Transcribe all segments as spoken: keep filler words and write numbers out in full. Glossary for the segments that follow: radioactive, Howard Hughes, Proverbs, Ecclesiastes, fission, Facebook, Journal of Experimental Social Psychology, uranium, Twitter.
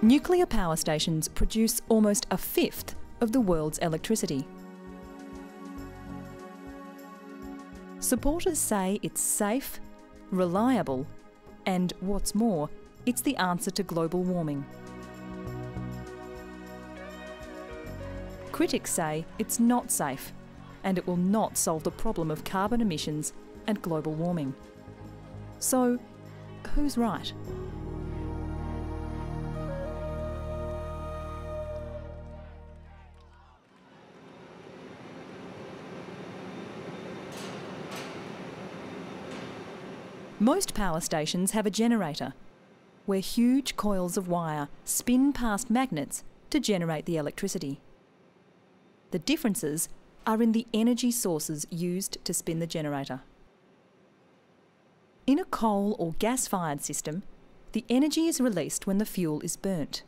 Nuclear power stations produce almost a fifth of the world's electricity. Supporters say it's safe, reliable, and what's more, it's the answer to global warming. Critics say it's not safe, and it will not solve the problem of carbon emissions and global warming. So, who's right? Most power stations have a generator, where huge coils of wire spin past magnets to generate the electricity. The differences are in the energy sources used to spin the generator. In a coal or gas-fired system, the energy is released when the fuel is burnt.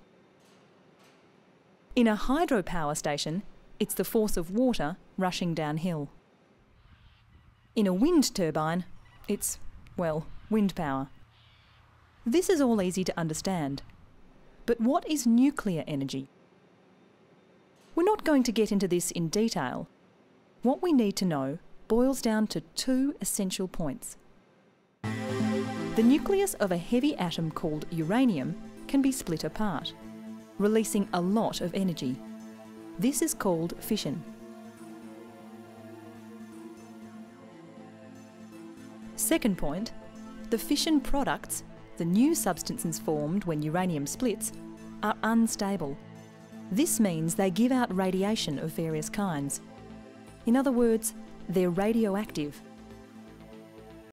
In a hydropower station, it's the force of water rushing downhill. In a wind turbine, it's well, wind power. This is all easy to understand. But what is nuclear energy? We're not going to get into this in detail. What we need to know boils down to two essential points. The nucleus of a heavy atom called uranium can be split apart, releasing a lot of energy. This is called fission. Second point, the fission products, the new substances formed when uranium splits, are unstable. This means they give out radiation of various kinds. In other words, they're radioactive.